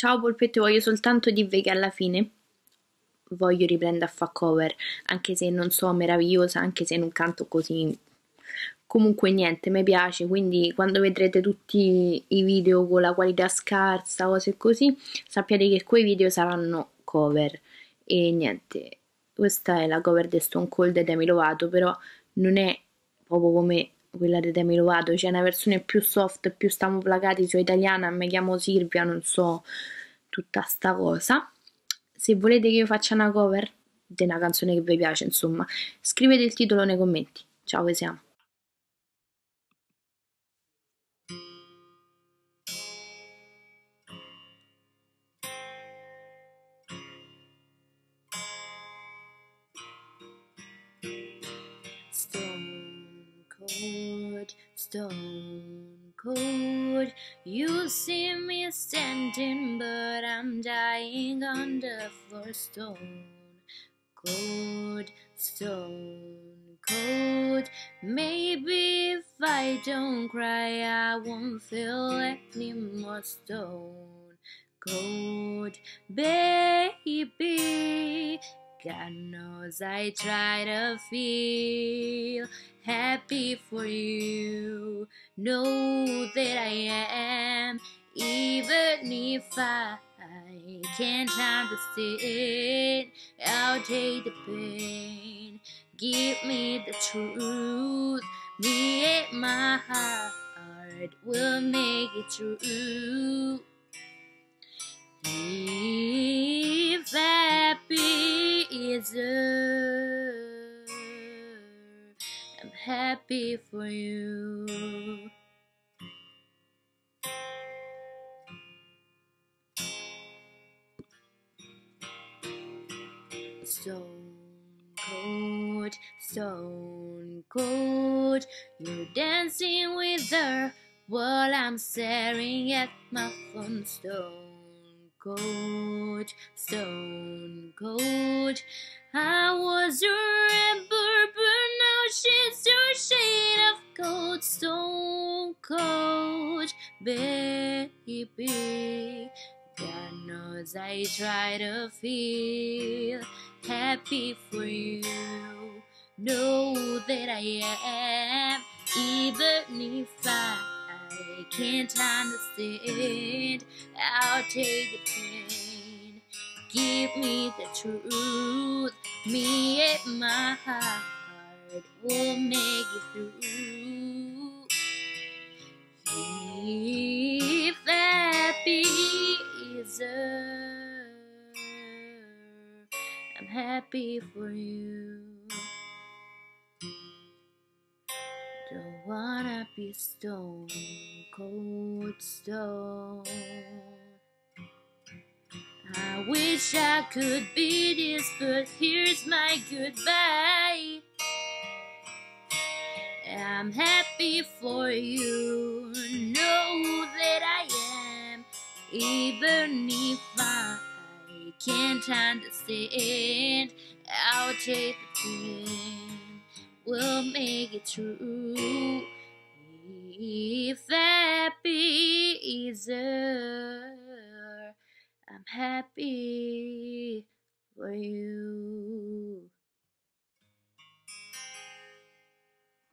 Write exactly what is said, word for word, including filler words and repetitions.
ciao polpette, voglio soltanto dirvi che alla fine voglio riprendere a fare cover, anche se non so meravigliosa, anche se non canto così, comunque niente, mi piace, quindi quando vedrete tutti i video con la qualità scarsa, cose così, sappiate che quei video saranno cover. E niente, questa è la cover di Stone Cold e Demi Lovato, però non è proprio come quella di Demi Lovato, c'è una versione più soft, più stiamo placati, sono italiana, mi chiamo Silvia, non so, tutta sta cosa. Se volete che io faccia una cover di una canzone che vi piace, insomma, scrivete il titolo nei commenti. Ciao, vi siamo. Stone cold, stone cold, you see me standing but I'm dying on the floor. Stone cold, stone cold, maybe if I don't cry I won't feel any more. Stone cold, baby, God knows I try to feel happy for you. Know that I am, even if I can't understand. I'll take the pain, give me the truth. Me and my heart will make it true. If happy is earth, I'm happy for you. Stone cold, stone cold, you're dancing with her while I'm staring at my phone. Stone cold, stone cold, I was a rebel, but now she's your shade of cold. Stone cold, baby, God knows I try to feel happy for you. Know that I am, even if I I can't understand. I'll take the pain, give me the truth. Me and my heart will make it through. If happy is earth, I'm happy for you. Don't wanna be stone cold, stone. I wish I could be this, but here's my goodbye. I'm happy for you. Know that I am, even if I can't understand. I'll take the pain, we'll make it true. If happy is earth, I'm happy for you.